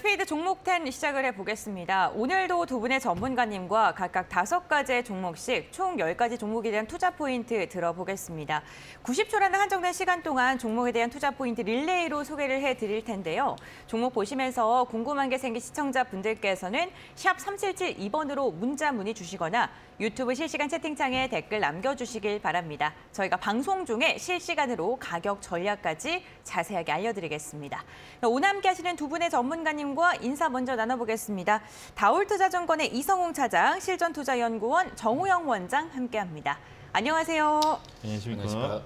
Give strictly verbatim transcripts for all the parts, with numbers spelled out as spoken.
스페이드 종목텐 시작을 해보겠습니다. 오늘도 두 분의 전문가님과 각각 다섯 가지의 종목씩 총 열 가지 종목에 대한 투자 포인트 들어보겠습니다. 구십 초라는 한정된 시간 동안 종목에 대한 투자 포인트 릴레이로 소개를 해드릴 텐데요. 종목 보시면서 궁금한 게 생긴 시청자분들께서는 샵 삼칠칠이 번으로 문자 문의 주시거나 유튜브 실시간 채팅창에 댓글 남겨주시길 바랍니다. 저희가 방송 중에 실시간으로 가격 전략까지 자세하게 알려드리겠습니다. 오늘 함께 하시는 두 분의 전문가님과 인사 먼저 나눠보겠습니다. 다올투자증권의 이성웅 차장, 실전투자연구원 정우영 원장 함께합니다. 안녕하세요. 안녕하십니까.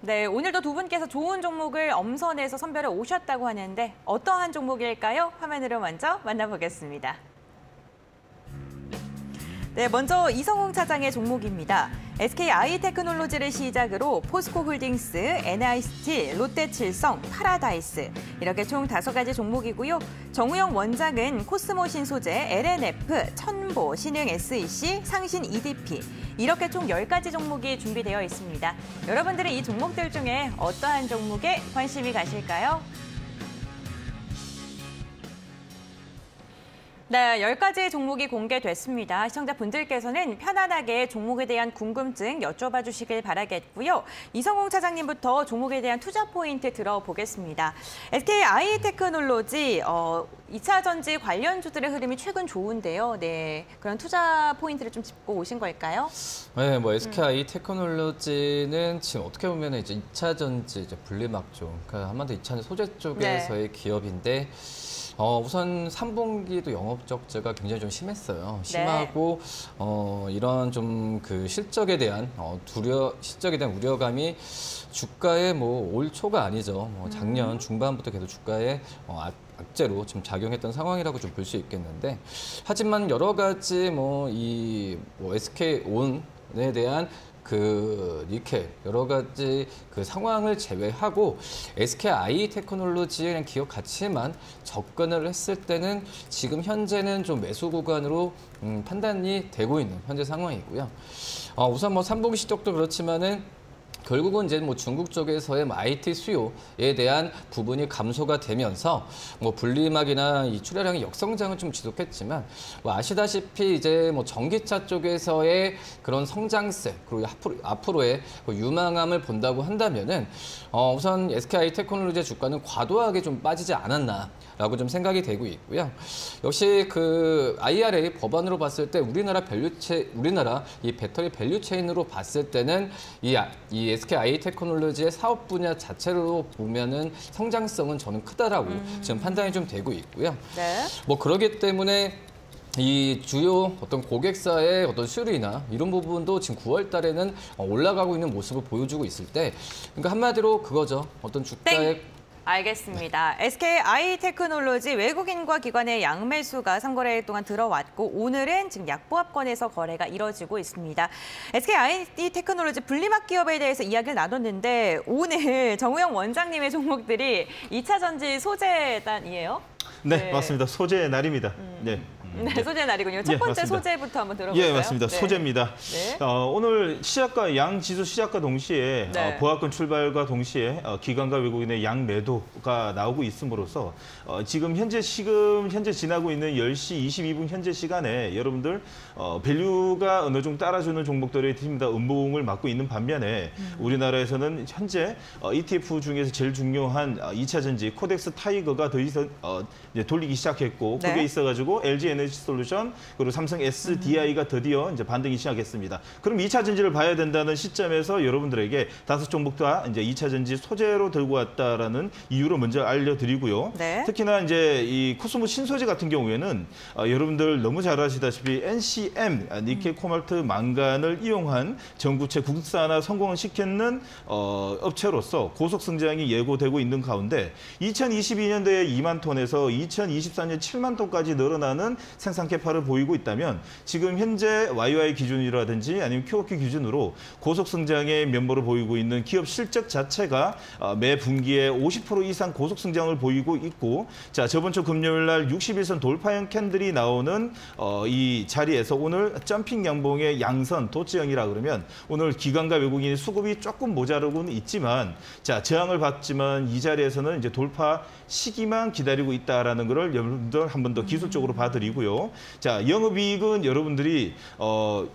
네, 오늘도 두 분께서 좋은 종목을 엄선해서 선별해 오셨다고 하는데 어떠한 종목일까요? 화면으로 먼저 만나보겠습니다. 네, 먼저 이성웅 차장의 종목입니다. 에스케이아이테크놀로지를 시작으로 포스코홀딩스, 엔아이스틸, 롯데칠성, 파라다이스 이렇게 총 다섯 가지 종목이고요. 정우영 원장은 코스모신소재, 엘엔에프, 천보, 신흥에스이씨, 상신이디피 이렇게 총 열 가지 종목이 준비되어 있습니다. 여러분들은 이 종목들 중에 어떠한 종목에 관심이 가실까요? 네, 열 가지 종목이 공개됐습니다. 시청자분들께서는 편안하게 종목에 대한 궁금증 여쭤봐 주시길 바라겠고요. 이성웅 차장님부터 종목에 대한 투자 포인트 들어보겠습니다. 에스케이아이테크놀로지 어, 이차전지 관련주들의 흐름이 최근 좋은데요. 네, 그런 투자 포인트를 좀 짚고 오신 걸까요? 네, 뭐 에스케이아이테크놀로지는 지금 어떻게 보면 이제 이차전지 이제 분리막조, 그러니까 한마디로 이차전지 소재 쪽에서의 네. 기업인데 어, 우선 삼 분기도 영업적자가 굉장히 좀 심했어요. 심하고, 네. 어, 이런 좀 그 실적에 대한, 어, 두려, 실적에 대한 우려감이 주가에 뭐 올 초가 아니죠. 뭐 작년 음. 중반부터 계속 주가에, 어, 악재로 좀 작용했던 상황이라고 좀 볼 수 있겠는데. 하지만 여러 가지 뭐 이, 뭐 에스케이온에 대한 그 이렇게 여러 가지 그 상황을 제외하고 에스케이아이테크놀로지에 기업 가치만 접근을 했을 때는 지금 현재는 좀 매수 구간으로 음, 판단이 되고 있는 현재 상황이고요. 어, 우선 뭐 삼 분기 실적도 그렇지만은 결국은 이제 뭐 중국 쪽에서의 아이티 수요에 대한 부분이 감소가 되면서 뭐 분리막이나 이 출하량의 역성장은 좀 지속했지만 뭐 아시다시피 이제 뭐 전기차 쪽에서의 그런 성장세 그리고 앞으로, 앞으로의 뭐 유망함을 본다고 한다면은 어 우선 에스케이아이테크놀로지의 주가는 과도하게 좀 빠지지 않았나. 라고 좀 생각이 되고 있고요. 역시 그 아이알에이 법안으로 봤을 때 우리나라 밸류체 우리나라 이 배터리 밸류체인으로 봤을 때는 이, 이 에스케이아이테크놀로지의 사업 분야 자체로 보면은 성장성은 저는 크다라고 음. 지금 판단이 좀 되고 있고요. 네. 뭐 그러기 때문에. 이 주요 어떤 고객사의 어떤 수율이나 이런 부분도 지금 구월 달에는 올라가고 있는 모습을 보여주고 있을 때, 그러니까 한마디로 그거죠. 어떤 주가의 땡. 알겠습니다. 네. 에스케이아이테크놀로지 외국인과 기관의 양매수가 삼 거래일 동안 들어왔고 오늘은 지금 약보합권에서 거래가 이뤄지고 있습니다. 에스케이아이테크놀로지 분리막 기업에 대해서 이야기를 나눴는데 오늘 정우영 원장님의 종목들이 이차전지 소재단이에요? 네, 네. 맞습니다. 소재의 날입니다. 음. 네. 네, 소재 날이군요. 첫 번째 예, 소재부터 한번 들어볼까요? 예, 맞습니다. 네. 소재입니다. 네. 어, 오늘 시작과 양 지수 시작과 동시에 네. 어, 보합권 출발과 동시에 어, 기관과 외국인의 양 매도가 나오고 있음으로써 어, 지금 현재 시금 현재 지나고 있는 열 시 이십이 분 현재 시간에 여러분들 어, 밸류가 어느 정도 따라주는 종목들의 팀 다 음봉을 맞고 있는 반면에 음. 우리나라에서는 현재 어, 이티에프 중에서 제일 중요한 어, 이차전지 코덱스 타이거가 더 이상 어, 이제 돌리기 시작했고 네. 그게 있어가지고 엘지엔 엔에지솔루션 그리고 삼성 에스디아이가 드디어 이제 반등이 시작했습니다. 그럼 이차전지를 봐야 된다는 시점에서 여러분들에게 다섯 종목 다 이제 이차전지 소재로 들고 왔다라는 이유로 먼저 알려드리고요. 네. 특히나 이제 이 코스모 신소재 같은 경우에는 어, 여러분들 너무 잘 아시다시피 엔씨엠 니켈 코발트 망간을 이용한 전구체 국산화 성공을 시켰는 어, 업체로서 고속 성장이 예고되고 있는 가운데 이천이십이 년도에 이만 톤에서 이천이십사 년 칠만 톤까지 늘어나는 생산 캐파를 보이고 있다면 지금 현재 와이와이 기준이라든지 아니면 큐오큐 기준으로 고속 성장의 면모를 보이고 있는 기업 실적 자체가 매 분기에 오십 퍼센트 이상 고속 성장을 보이고 있고 자 저번 주 금요일 날 육십일 선 돌파형 캔들이 나오는 어, 이 자리에서 오늘 점핑 양봉의 양선 도치형이라 그러면 오늘 기관과 외국인의 수급이 조금 모자르고는 있지만 자 저항을 받지만 이 자리에서는 이제 돌파 시기만 기다리고 있다. 있다라는 걸 여러분들 한 번 더 기술적으로 봐드리고요. 자, 영업이익은 여러분들이 어.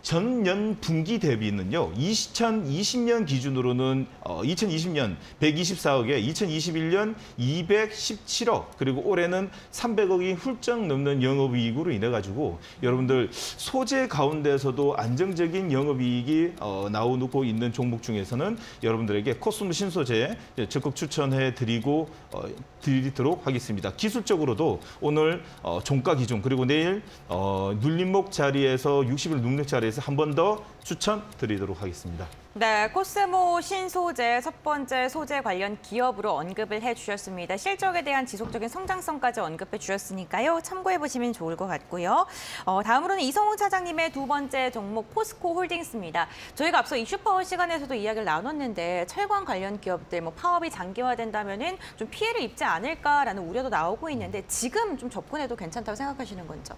전년 분기 대비는요, 이천이십 년 기준으로는 어, 이천이십 년 백이십사 억에 이천이십일 년 이백십칠 억, 그리고 올해는 삼백 억이 훌쩍 넘는 영업이익으로 인해가지고 여러분들 소재 가운데서도 안정적인 영업이익이 어, 나오고 있는 종목 중에서는 여러분들에게 코스모신소재 적극 추천해드리고 어, 드리도록 하겠습니다. 기술적으로도 오늘 어, 종가 기준, 그리고 내일 어, 눌림목 자리에서 육십 일 눌림목 자리에서 한 번 더 추천드리도록 하겠습니다. 네, 코스모 신소재 첫 번째 소재 관련 기업으로 언급을 해주셨습니다. 실적에 대한 지속적인 성장성까지 언급해 주셨으니까요. 참고해보시면 좋을 것 같고요. 어, 다음으로는 이성웅 차장님의 두 번째 종목 포스코홀딩스입니다. 저희가 앞서 이슈파워 시간에서도 이야기를 나눴는데 철강 관련 기업들 뭐 파업이 장기화된다면은 좀 피해를 입지 않을까라는 우려도 나오고 있는데 지금 좀 접근해도 괜찮다고 생각하시는 건죠?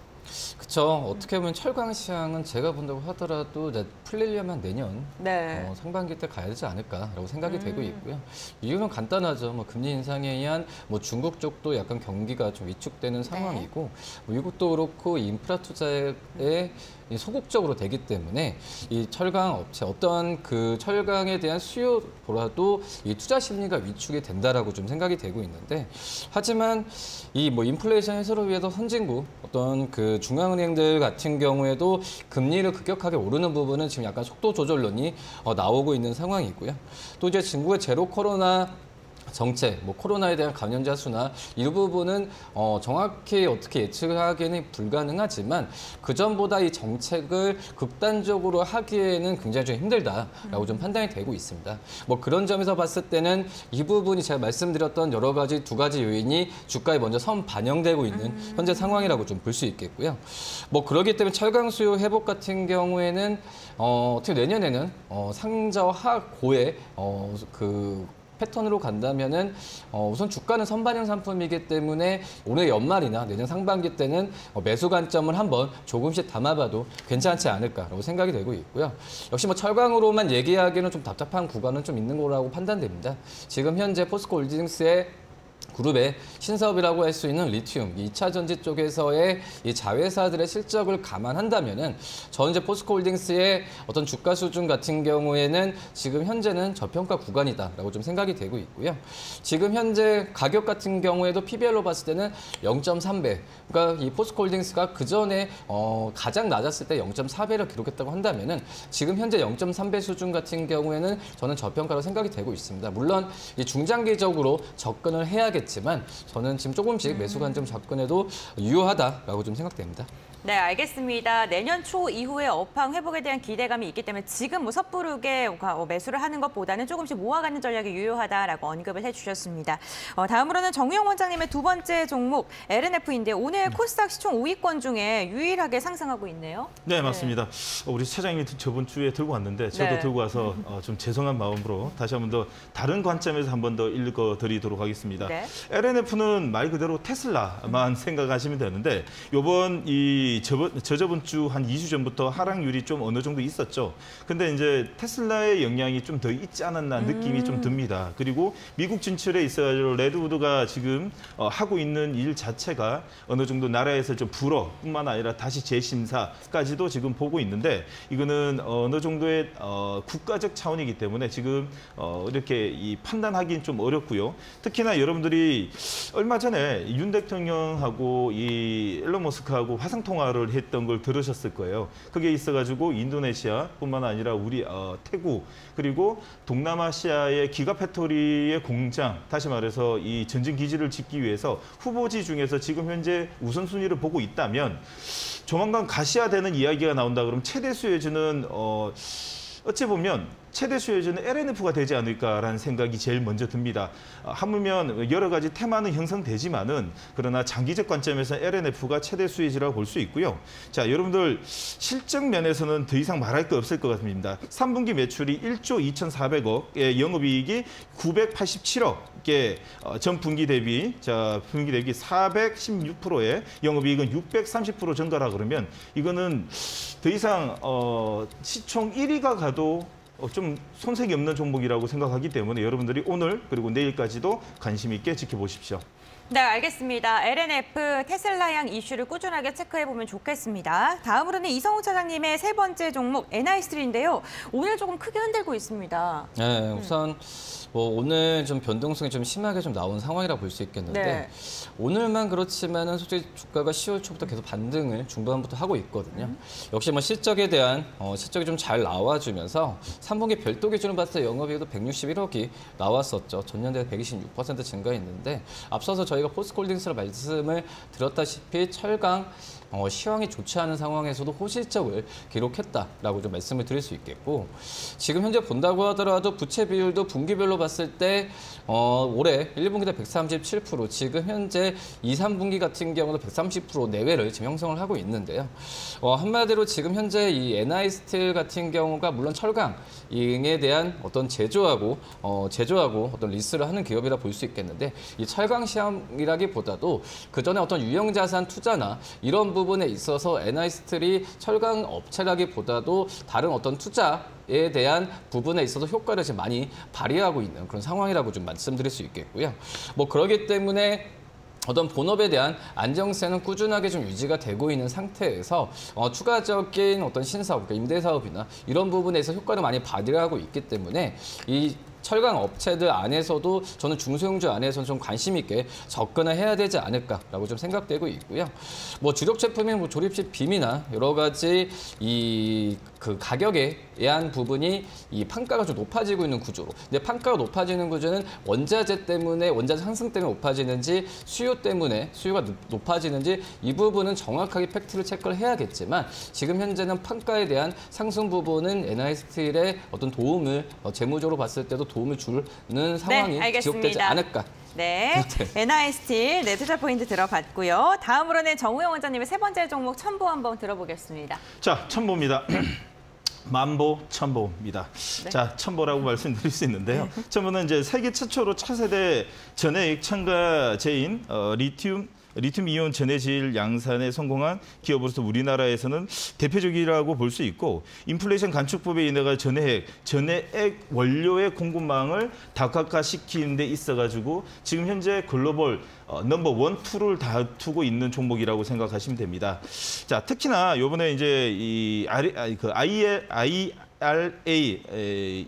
그렇죠. 어떻게 보면 철강 시장은 제가 본다고 하더라도 풀리려면 내년. 네. 어, 상반기 때 가야 되지 않을까라고 생각이 음. 되고 있고요. 이유는 간단하죠. 뭐 금리 인상에 의한 뭐 중국 쪽도 약간 경기가 좀 위축되는 상황이고, 네. 미국도 그렇고 인프라 투자에 음. 소극적으로 되기 때문에 이 철강 업체, 어떤 그 철강에 대한 수요 보라도 이 투자 심리가 위축이 된다라고 좀 생각이 되고 있는데, 하지만 이 뭐 인플레이션 해소를 위해서 선진국 어떤 그 중앙은행들 같은 경우에도 금리를 급격하게 오르는 부분은 지금 약간 속도 조절론이 어, 나오고 있는 상황이고요. 또 이제 중국의 제로 코로나 정책, 뭐 코로나에 대한 감염자 수나 이 부분은 어, 정확히 어떻게 예측하기에는 불가능하지만 그 전보다 이 정책을 극단적으로 하기에는 굉장히 좀 힘들다라고 좀 판단이 되고 있습니다. 뭐 그런 점에서 봤을 때는 이 부분이 제가 말씀드렸던 여러 가지 두 가지 요인이 주가에 먼저 선 반영되고 있는 현재 상황이라고 좀 볼 수 있겠고요. 뭐 그러기 때문에 철강 수요 회복 같은 경우에는 어, 어떻게 내년에는 어, 상저하 하고의 어, 그 패턴으로 간다면은 어, 우선 주가는 선반영 상품이기 때문에 올해 연말이나 내년 상반기 때는 어, 매수 관점을 한번 조금씩 담아봐도 괜찮지 않을까라고 생각이 되고 있고요. 역시 뭐 철강으로만 얘기하기는 좀 답답한 구간은 좀 있는 거라고 판단됩니다. 지금 현재 포스코홀딩스의 그룹의 신사업이라고 할 수 있는 리튬, 이차 전지 쪽에서의 이 자회사들의 실적을 감안한다면은 저는 이제 포스코홀딩스의 어떤 주가 수준 같은 경우에는 지금 현재는 저평가 구간이다라고 좀 생각이 되고 있고요. 지금 현재 가격 같은 경우에도 피비알로 봤을 때는 영 점 삼 배. 그러니까 이 포스코홀딩스가 그 전에 어 가장 낮았을 때 영 점 사 배를 기록했다고 한다면은 지금 현재 영 점 삼 배 수준 같은 경우에는 저는 저평가로 생각이 되고 있습니다. 물론 이 중장기적으로 접근을 해야. 겠지만 저는 지금 조금씩 매수 관점 접근해도 유효하다라고 좀 생각됩니다. 네, 알겠습니다. 내년 초 이후에 업황 회복에 대한 기대감이 있기 때문에 지금 뭐 섣부르게 매수를 하는 것보다는 조금씩 모아가는 전략이 유효하다라고 언급을 해주셨습니다. 어, 다음으로는 정우영 원장님의 두 번째 종목 엘엔에프인데 오늘 코스닥 시총 오위권 중에 유일하게 상승하고 있네요. 네, 맞습니다. 네. 우리 차장님이 저번 주에 들고 왔는데 저도 네. 들고 와서 어, 좀 죄송한 마음으로 다시 한 번 더 다른 관점에서 한 번 더 읽어드리도록 하겠습니다. 네. 엘엔에프는 말 그대로 테슬라만 생각하시면 되는데 요번 이 저번, 저저번 주 한 이 주 전부터 하락률이 좀 어느 정도 있었죠. 근데 이제 테슬라의 영향이 좀 더 있지 않았나 느낌이 음. 좀 듭니다. 그리고 미국 진출에 있어서 레드우드가 지금 어, 하고 있는 일 자체가 어느 정도 나라에서 좀 불어뿐만 아니라 다시 재심사까지도 지금 보고 있는데 이거는 어느 정도의 어, 국가적 차원이기 때문에 지금 어, 이렇게 이 판단하기는 좀 어렵고요. 특히나 여러분들이 얼마 전에 윤 대통령하고 이 일론 머스크하고 화상통화 를 했던 걸 들으셨을 거예요. 그게 있어가지고 인도네시아뿐만 아니라 우리 어, 태국 그리고 동남아시아의 기가팩토리의 공장, 다시 말해서 이 전진 기지를 짓기 위해서 후보지 중에서 지금 현재 우선순위를 보고 있다면 조만간 가시화되는 이야기가 나온다 그러면 최대 수혜주는 어, 어찌 보면 최대 수혜주는 엘엔에프가 되지 않을까라는 생각이 제일 먼저 듭니다. 하물며 여러 가지 테마는 형성되지만은 그러나 장기적 관점에서 엘엔에프가 최대 수혜주라고 볼 수 있고요. 자, 여러분들 실적 면에서는 더 이상 말할 거 없을 것 같습니다. 삼 분기 매출이 일조 이천사백억, 영업이익이 구백팔십칠억에 전 분기 대비, 자 분기 대비 사백십육 퍼센트에 영업이익은 육백삼십 퍼센트 증가라 그러면 이거는 더 이상 어, 시총 일 위가 가도 좀 손색이 없는 종목이라고 생각하기 때문에 여러분들이 오늘 그리고 내일까지도 관심 있게 지켜보십시오. 네, 알겠습니다. 엘엔에프 테슬라 양 이슈를 꾸준하게 체크해보면 좋겠습니다. 다음으로는 이성웅 차장님의 세 번째 종목 엔아이스틸인데요. 오늘 조금 크게 흔들고 있습니다. 네, 우선 음. 뭐 오늘 좀 변동성이 좀 심하게 좀 나온 상황이라 볼 수 있겠는데 네. 오늘만 그렇지만은 솔직히 주가가 시월 초부터 계속 반등을 중반부터 하고 있거든요. 음. 역시 뭐 실적에 대한 어, 실적이 좀 잘 나와주면서 삼분기 별도 기준으로 봤을 때 영업이익도 백육십일억이 나왔었죠. 전년대 백이십육 퍼센트 증가했는데 앞서서 저희 포스코홀딩스로 말씀을 드렸다시피 철강 어, 시황이 좋지 않은 상황에서도 호실적을 기록했다라고 좀 말씀을 드릴 수 있겠고, 지금 현재 본다고 하더라도 부채 비율도 분기별로 봤을 때 어, 올해 일 분기 때 백삼십칠 퍼센트, 지금 현재 이, 삼분기 같은 경우도 백삼십 퍼센트 내외를 지금 형성을 하고 있는데요. 어, 한마디로 지금 현재 이 엔아이스틸 같은 경우가 물론 철강에 대한 어떤 제조하고 어, 제조하고 어떤 리스를 하는 기업이라 볼 수 있겠는데, 이 철강 시황이라기보다도 그 전에 어떤 유형자산 투자나 이런 부분에 있어서 엔아이스틸이 철강 업체라기보다도 다른 어떤 투자에 대한 부분에 있어서 효과를 지금 많이 발휘하고 있는 그런 상황이라고 좀 말씀드릴 수 있겠고요. 뭐 그러기 때문에 어떤 본업에 대한 안정세는 꾸준하게 좀 유지가 되고 있는 상태에서 어, 추가적인 어떤 신사업, 그러니까 임대사업이나 이런 부분에서 효과를 많이 발휘하고 있기 때문에 이 철강 업체들 안에서도 저는 중소형주 안에서는 좀 관심 있게 접근을 해야 되지 않을까라고 좀 생각되고 있고요. 뭐 주력 제품인 뭐 조립식 빔이나 여러 가지 이 그 가격에 의한 부분이 이 판가가 좀 높아지고 있는 구조로. 근데 판가가 높아지는 구조는 원자재 때문에 원자재 상승 때문에 높아지는지 수요 때문에 수요가 높아지는지 이 부분은 정확하게 팩트를 체크를 해야겠지만 지금 현재는 판가에 대한 상승 부분은 엔아이스틸의 어떤 도움을 재무적으로 봤을 때도 도움을 주는 상황이 네, 지속되지 않을까. 네, 엔아이스틸 네, 투자 포인트 들어봤고요. 다음으로는 정우영 원장님의 세 번째 종목 천보 한번 들어보겠습니다. 자, 천보입니다. 만보, 천보입니다. 네. 자, 천보라고 말씀드릴 수 있는데요. 천보는 이제 세계 최초로 차세대 전해액 첨가제인 어, 리튬, 리튬 이온 전해질 양산에 성공한 기업으로서 우리나라에서는 대표적이라고 볼 수 있고, 인플레이션 감축법에 인해가 전해액, 전해액 원료의 공급망을 다각화시키는 데 있어가지고 지금 현재 글로벌 어, 넘버 원, 투를 다투고 있는 종목이라고 생각하시면 됩니다. 자, 특히나 요번에 이제 이 아이 알 에이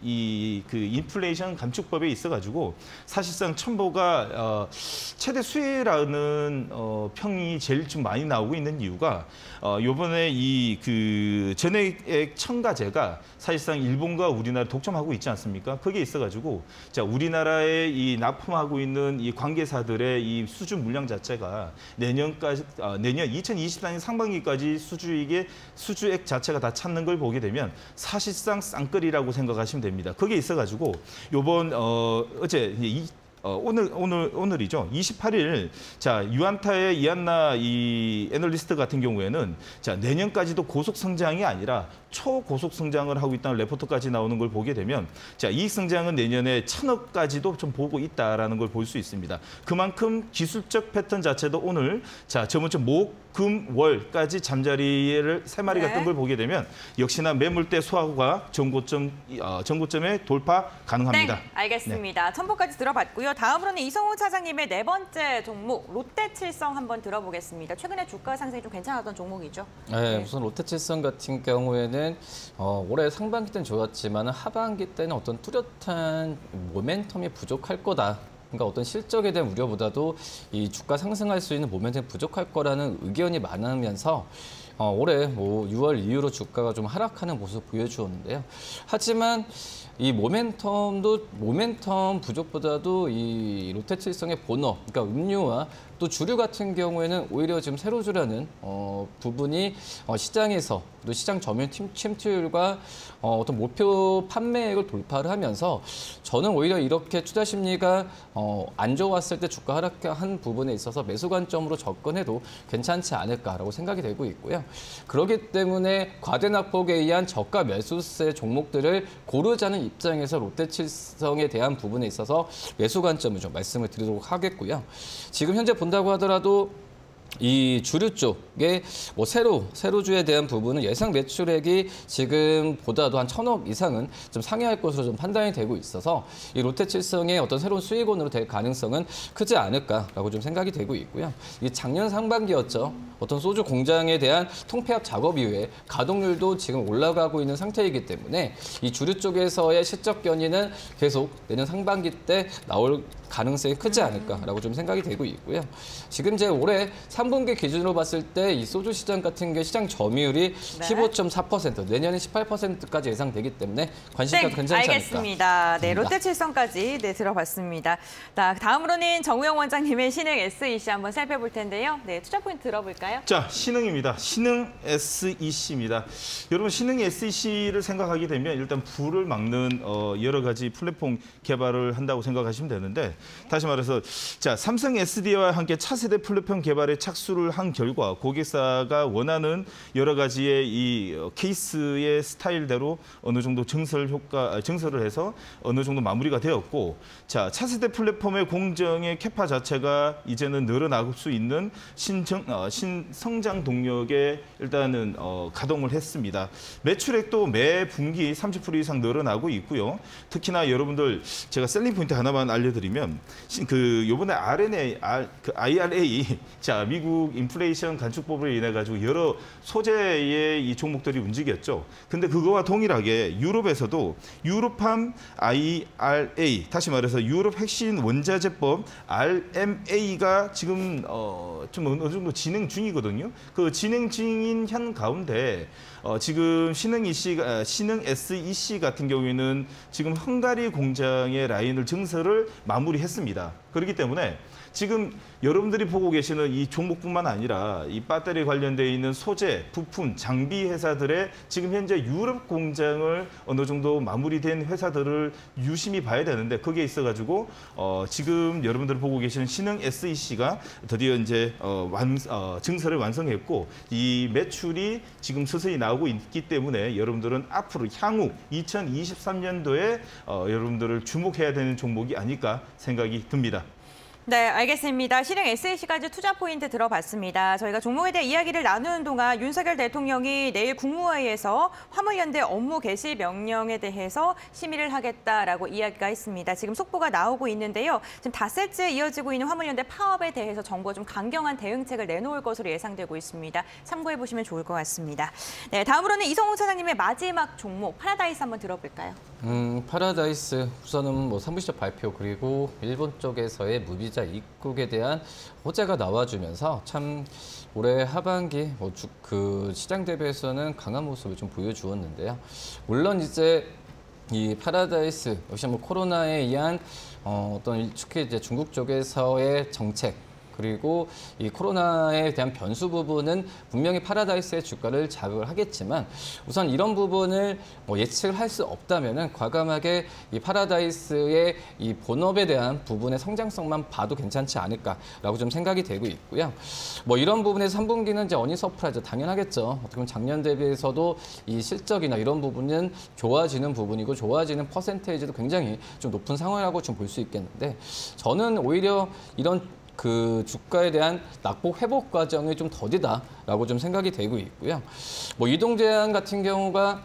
이 그 인플레이션 감축법에 있어가지고 사실상 천보가 어, 최대 수혜라는 어, 평이 제일 좀 많이 나오고 있는 이유가 어, 요번에 이 그 전해액 첨가제가 사실상 일본과 우리나라 독점하고 있지 않습니까? 그게 있어가지고 자 우리나라의 이 납품하고 있는 이 관계사들의 이 수주 물량 자체가 내년까지 아, 내년 이천이십사 년 상반기까지 수주액 수주액 자체가 다 찾는 걸 보게 되면 사실 사실상 쌍끌이라고 생각하시면 됩니다. 그게 있어가지고 요번 어, 어제 이, 어, 오늘 오늘 오늘이죠. 이십팔 일 자 유안타의 이안나 이 애널리스트 같은 경우에는 자 내년까지도 고속 성장이 아니라 초고속 성장을 하고 있다는 레포트까지 나오는 걸 보게 되면 자 이익 성장은 내년에 천억까지도 좀 보고 있다라는 걸 볼 수 있습니다. 그만큼 기술적 패턴 자체도 오늘 자 저번 주 목 금, 월까지 잠자리를 세 마리가 네. 뜬 걸 보게 되면 역시나 매물대 소화가 전고점, 어, 전고점에 돌파 가능합니다. 네, 알겠습니다. 네. 천보까지 들어봤고요. 다음으로는 이성웅 차장님의 네 번째 종목 롯데칠성 한번 들어보겠습니다. 최근에 주가 상승이 좀 괜찮았던 종목이죠. 네, 네. 우선 롯데칠성 같은 경우에는 어, 올해 상반기 때는 좋았지만 하반기 때는 어떤 뚜렷한 모멘텀이 부족할 거다. 그러니까 어떤 실적에 대한 우려보다도 이 주가 상승할 수 있는 모멘텀이 부족할 거라는 의견이 많으면서 어, 올해 뭐 유월 이후로 주가가 좀 하락하는 모습 보여주었는데요. 하지만 이 모멘텀도 모멘텀 부족보다도 이 롯데칠성의 본업, 그러니까 음료와 또 주류 같은 경우에는 오히려 지금 세로주라는 어, 부분이 어, 시장에서 또 시장 점유율 침투율과 어, 어떤 목표 판매액을 돌파를 하면서 저는 오히려 이렇게 투자 심리가 어, 안 좋았을 때 주가 하락한 부분에 있어서 매수 관점으로 접근해도 괜찮지 않을까라고 생각이 되고 있고요. 그렇기 때문에 과대납폭에 의한 저가 매수세 종목들을 고르자는 입장에서 롯데칠성에 대한 부분에 있어서 매수 관점을 좀 말씀을 드리도록 하겠고요. 지금 현재 본 다고 하더라도 이 주류 쪽에 뭐 세로, 세로주에 대한 부분은 예상 매출액이 지금보다도 한 천억 이상은 좀 상회할 것으로 좀 판단이 되고 있어서 이 롯데칠성의 어떤 새로운 수익원으로 될 가능성은 크지 않을까라고 좀 생각이 되고 있고요. 이 작년 상반기였죠. 어떤 소주 공장에 대한 통폐합 작업 이후에 가동률도 지금 올라가고 있는 상태이기 때문에 이 주류 쪽에서의 실적 견인은 계속 내년 상반기 때 나올 가능성이 크지 않을까라고 좀 생각이 되고 있고요. 지금 제 올해 삼 분기 기준으로 봤을 때 이 소주 시장 같은 게 시장 점유율이 네. 십오 점 사 퍼센트, 내년에 십팔 퍼센트까지 예상되기 때문에 관심가 네, 괜찮지 않을까. 알겠습니다. 네, 롯데칠성까지 네, 들어봤습니다. 자, 다음으로는 정우영 원장님의 신흥 에스이씨 한번 살펴볼 텐데요. 네, 투자 포인트 들어볼까요? 자, 신흥입니다. 신흥 에스이씨입니다. 여러분, 신흥 에스이씨를 생각하게 되면 일단 불을 막는 어, 여러 가지 플랫폼 개발을 한다고 생각하시면 되는데 다시 말해서 자, 삼성 에스디아이와 함께 차세대 플랫폼 개발에 착수를 한 결과 고객사가 원하는 여러 가지의 이 케이스의 스타일대로 어느 정도 증설 효과, 증설을 해서 어느 정도 마무리가 되었고 자, 차세대 플랫폼의 공정의 캐파 자체가 이제는 늘어나고 수 있는 신청, 어, 신성장 동력에 일단은 어, 가동을 했습니다. 매출액도 매 분기 삼십 퍼센트 이상 늘어나고 있고요. 특히나 여러분들 제가 셀링 포인트 하나만 알려드리면 그 요번에 알엔에이, 그 아이알에이 자, 미국 인플레이션 간축법으로 인해 가지고 여러 소재의 이 종목들이 움직였죠. 근데 그거와 동일하게 유럽에서도 유럽팜 아이알에이, 다시 말해서 유럽 핵심 원자재법 알엠에이가 지금 어, 좀 어느 정도 진행 중이거든요. 그 진행 중인 현 가운데 어, 지금 신흥 이씨, 신흥 에스이씨 같은 경우에는 지금 헝가리 공장의 라인을 증설을 마무리했습니다. 그렇기 때문에 지금 여러분들이 보고 계시는 이 종목뿐만 아니라 이 배터리 관련되어 있는 소재, 부품, 장비 회사들의 지금 현재 유럽 공장을 어느 정도 마무리된 회사들을 유심히 봐야 되는데 거기에 있어가지고 어, 지금 여러분들 보고 계시는 신흥 에스이씨가 드디어 이제 어, 완, 어, 증설을 완성했고 이 매출이 지금 서서히 나오고 있기 때문에 여러분들은 앞으로 향후 이천이십삼 년도에 어, 여러분들을 주목해야 되는 종목이 아닐까 생각이 듭니다. 네, 알겠습니다. 신흥 에스이씨까지 투자 포인트 들어봤습니다. 저희가 종목에 대해 이야기를 나누는 동안 윤석열 대통령이 내일 국무회의에서 화물연대 업무 개시 명령에 대해서 심의를 하겠다라고 이야기가 있습니다. 지금 속보가 나오고 있는데요. 지금 닷새째 이어지고 있는 화물연대 파업에 대해서 정부가 좀 강경한 대응책을 내놓을 것으로 예상되고 있습니다. 참고해보시면 좋을 것 같습니다. 네, 다음으로는 이성웅 차장님의 마지막 종목, 파라다이스 한번 들어볼까요? 음, 파라다이스 우선은 뭐 삼 분기점 발표 그리고 일본 쪽에서의 무비 자 입국에 대한 호재가 나와주면서 참 올해 하반기 뭐 그 시장 대비해서는 강한 모습을 좀 보여주었는데요. 물론 이제 이 파라다이스 역시 뭐 코로나에 의한 어 어떤 특히 이제 중국 쪽에서의 정책 그리고 이 코로나에 대한 변수 부분은 분명히 파라다이스의 주가를 자극을 하겠지만 우선 이런 부분을 뭐 예측을 할 수 없다면은 과감하게 이 파라다이스의 이 본업에 대한 부분의 성장성만 봐도 괜찮지 않을까라고 좀 생각이 되고 있고요. 뭐 이런 부분에서 삼 분기는 이제 어닝 서프라이즈 당연하겠죠. 어떻게 보면 작년 대비해서도 이 실적이나 이런 부분은 좋아지는 부분이고 좋아지는 퍼센테이지도 굉장히 좀 높은 상황이라고 좀 볼 수 있겠는데 저는 오히려 이런 그 주가에 대한 낙폭 회복 과정이 좀 더디다라고 좀 생각이 되고 있고요. 뭐 이동 제한 같은 경우가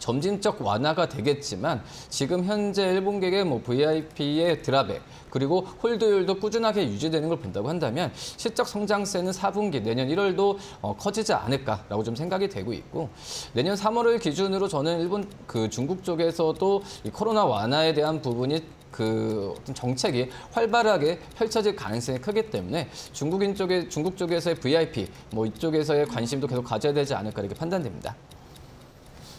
점진적 완화가 되겠지만 지금 현재 일본객의 뭐 브이아이피의 드랍에 그리고 홀드율도 꾸준하게 유지되는 걸 본다고 한다면 실적 성장세는 사 분기 내년 일 월도 어, 커지지 않을까라고 좀 생각이 되고 있고 내년 삼 월을 기준으로 저는 일본 그 중국 쪽에서도 이 코로나 완화에 대한 부분이 그 어떤 정책이 활발하게 펼쳐질 가능성이 크기 때문에 중국인 쪽에 중국 쪽에서의 브이아이피 뭐 이쪽에서의 관심도 계속 가져야 되지 않을까 이렇게 판단됩니다.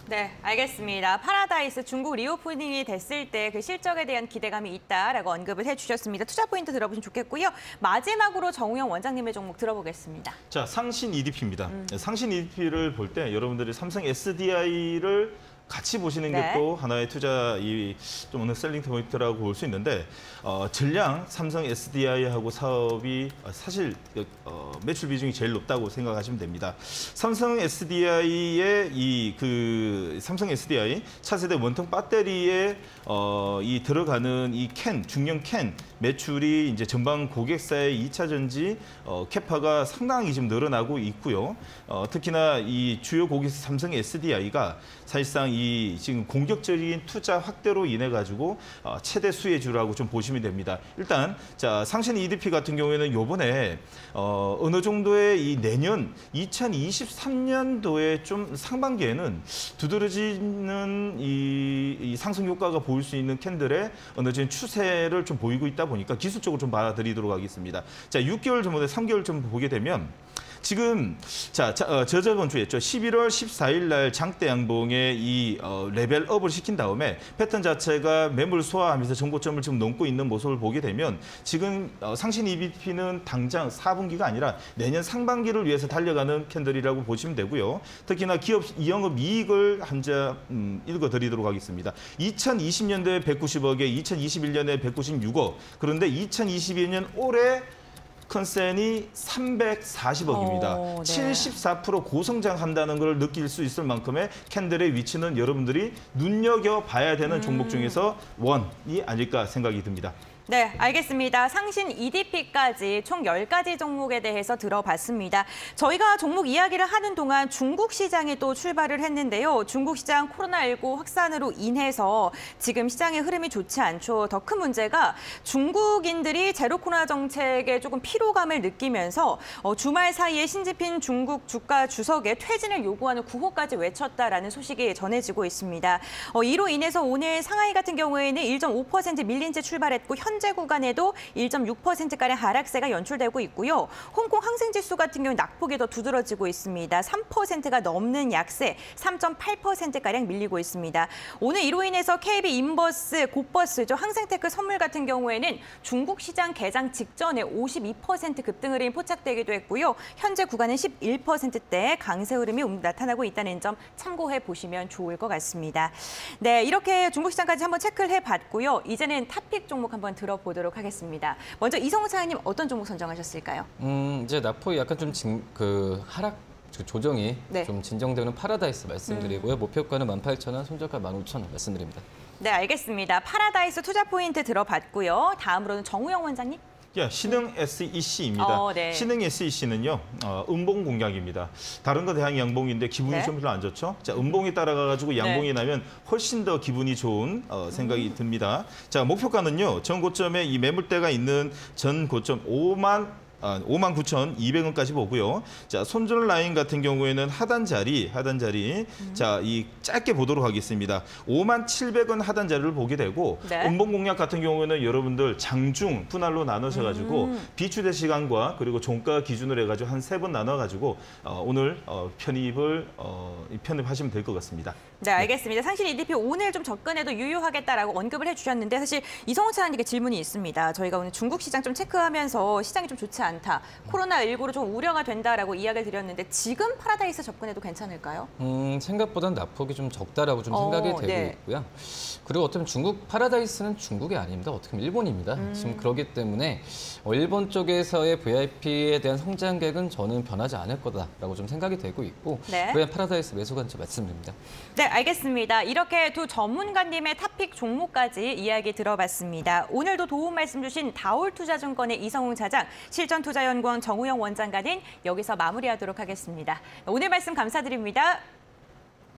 네, 알겠습니다. 파라다이스 중국 리오프닝이 됐을 때 그 실적에 대한 기대감이 있다라고 언급을 해주셨습니다. 투자 포인트 들어보시면 좋겠고요. 마지막으로 정우영 원장님의 종목 들어보겠습니다. 자, 상신 이디피입니다. 음. 상신 이디피를 볼 때 여러분들이 삼성 에스디아이를 같이 보시는 네. 게 또 하나의 투자 이 좀 오늘 셀링 포인트라고 볼 수 있는데 어, 전량 삼성 에스디아이하고 사업이 사실 어, 매출 비중이 제일 높다고 생각하시면 됩니다. 삼성 에스디아이의 이 그 삼성 에스디아이 차세대 원통 배터리에 어, 이 들어가는 이 캔 중형 캔 매출이 이제 전방 고객사의 이 차 전지 어, 캐파가 상당히 지금 늘어나고 있고요. 어, 특히나 이 주요 고객사 삼성 에스디아이가 사실상 이 지금 공격적인 투자 확대로 인해 가지고 어, 최대 수혜주라고 좀 보시면 됩니다. 일단 자 상신이디피 같은 경우에는 요번에 어, 어느 정도의 이 내년 이천이십삼 년도에 좀 상반기에는 두드러지는 이, 이 상승 효과가 보일 수 있는 캔들의 어느 정도 추세를 좀 보이고 있다 보니까 기술적으로 좀 받아들이도록 하겠습니다. 자 육 개월 전보다 삼 개월 전 보게 되면. 지금 자, 자 어, 저저번 주에 했죠. 십일월 십사일 날 장대 양봉에 이 어, 레벨업을 시킨 다음에 패턴 자체가 매물 소화하면서 정고점을 지금 넘고 있는 모습을 보게 되면 지금 어, 상신 이디피는 당장 사 분기가 아니라 내년 상반기를 위해서 달려가는 캔들이라고 보시면 되고요. 특히나 기업 이영업 이익을 한자 음, 읽어드리도록 하겠습니다. 이천이십 년도에 백구십억에 이천이십일 년에 백구십육억. 그런데 이천이십이 년 올해 컨센이 삼백사십억입니다. 오, 네. 칠십사 퍼센트 고성장한다는 걸 느낄 수 있을 만큼의 캔들의 위치는 여러분들이 눈여겨봐야 되는 음. 종목 중에서 원이 아닐까 생각이 듭니다. 네, 알겠습니다. 상신 이디피까지 총 열 가지 종목에 대해서 들어봤습니다. 저희가 종목 이야기를 하는 동안 중국 시장이 또 출발을 했는데요. 중국 시장 코로나 십구 확산으로 인해서 지금 시장의 흐름이 좋지 않죠. 더 큰 문제가 중국인들이 제로 코로나 정책에 조금 피로감을 느끼면서 주말 사이에 신지핀 중국 주가 주석의 퇴진을 요구하는 구호까지 외쳤다라는 소식이 전해지고 있습니다. 이로 인해서 오늘 상하이 같은 경우에는 일 점 오 퍼센트 밀린 채 출발했고 현 현재 구간에도 일 점 육 퍼센트가량 하락세가 연출되고 있고요. 홍콩 항생지수 같은 경우 낙폭이 더 두드러지고 있습니다. 삼 퍼센트가 넘는 약세, 삼 점 팔 퍼센트가량 밀리고 있습니다. 오늘 이로 인해서 케이비인버스, 곱버스, 항생테크 선물 같은 경우에는 중국 시장 개장 직전에 오십이 퍼센트 급등 흐름이 포착되기도 했고요. 현재 구간은 십일 퍼센트대의 강세 흐름이 나타나고 있다는 점 참고해 보시면 좋을 것 같습니다. 네, 이렇게 중국 시장까지 한번 체크를 해봤고요. 이제는 탑픽 종목 한번 들어보겠습니다. 들어보도록 하겠습니다. 먼저 이성웅 사장님 어떤 종목 선정하셨을까요? 음 이제 낙폭이 약간 좀 그 하락 조정이 네. 좀 진정되는 파라다이스 말씀드리고요. 음. 목표가는 만 팔천 원, 손절가 만 오천 원 말씀드립니다. 네 알겠습니다. 파라다이스 투자 포인트 들어봤고요. 다음으로는 정우영 원장님. 예, 신흥에스이씨입니다. 어, 네. 신흥에스이씨는요, 어, 음봉 공략입니다. 다른 건 대항 양봉인데 기분이 네? 좀 별로 안 좋죠? 자, 음봉이 따라가가지고 양봉이 네. 나면 훨씬 더 기분이 좋은 어, 생각이 음. 듭니다. 자, 목표가는요, 전 고점에 이 매물대가 있는 전 고점 오만 구천이백 원까지 보고요. 자, 손절 라인 같은 경우에는 하단 자리, 하단 자리. 음. 자, 이 짧게 보도록 하겠습니다. 오만 칠백 원 하단 자리를 보게 되고, 네. 음봉 공략 같은 경우에는 여러분들 장중 분할로 나눠서 가지고 음. 비추대 시간과 그리고 종가 기준으로 해가지고 한 세 번 나눠 가지고 어, 오늘 어, 편입을 어, 편입하시면 될 것 같습니다. 네, 알겠습니다. 네. 상신 이디피 오늘 좀 접근해도 유효하겠다라고 언급을 해주셨는데 사실 이성훈 차장님께 질문이 있습니다. 저희가 오늘 중국 시장 좀 체크하면서 시장이 좀 좋지 않. 않다. 코로나 십구로 좀 우려가 된다라고 이야기를 드렸는데 지금 파라다이스 접근해도 괜찮을까요? 음, 생각보다는 낙폭이 좀 적다라고 좀 생각이 어, 되고 네. 있고요. 그리고 어쩌면 중국 파라다이스는 중국이 아닙니다. 어떻게 보면 일본입니다. 음. 지금 그렇기 때문에 일본 쪽에서의 브이아이피에 대한 성장 계획은 저는 변하지 않을 거다라고 좀 생각이 되고 있고 네. 그래야 파라다이스 매수 관점 말씀드립니다. 네, 알겠습니다. 이렇게 두 전문가님의 탑픽 종목까지 이야기 들어봤습니다. 오늘도 도움 말씀 주신 다올투자증권의 이성웅 차장, 실전 투자연구원 정우영 원장과는 여기서 마무리하도록 하겠습니다. 오늘 말씀 감사드립니다.